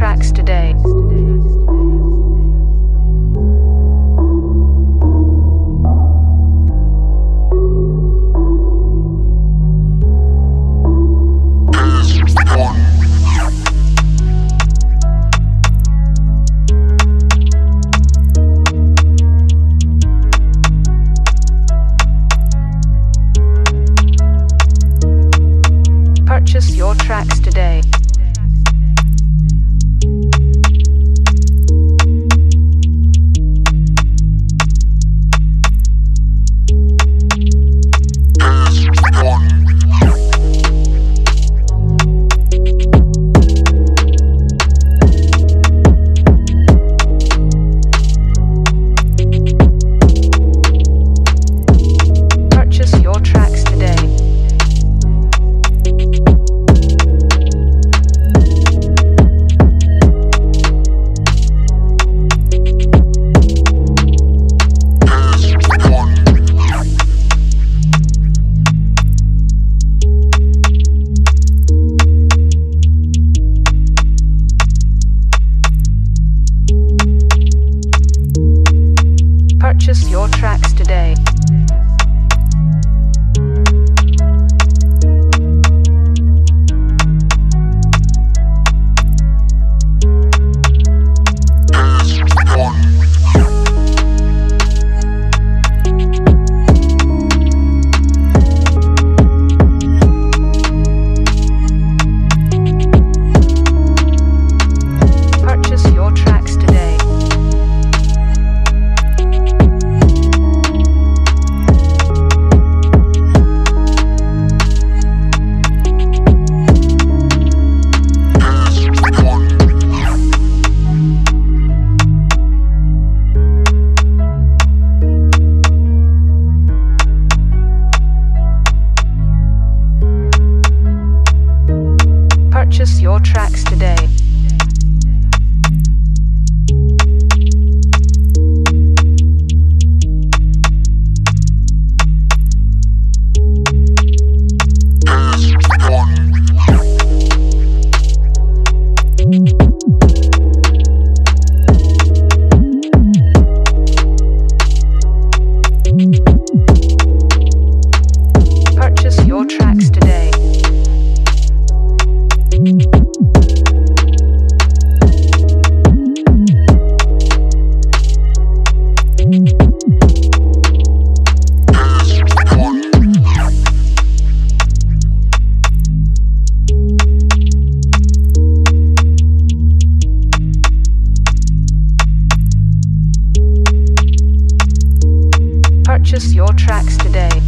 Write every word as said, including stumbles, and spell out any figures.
tracks today. Purchase your tracks today. Purchase your tracks today. Purchase your tracks today. Purchase your tracks today. Purchase your tracks today.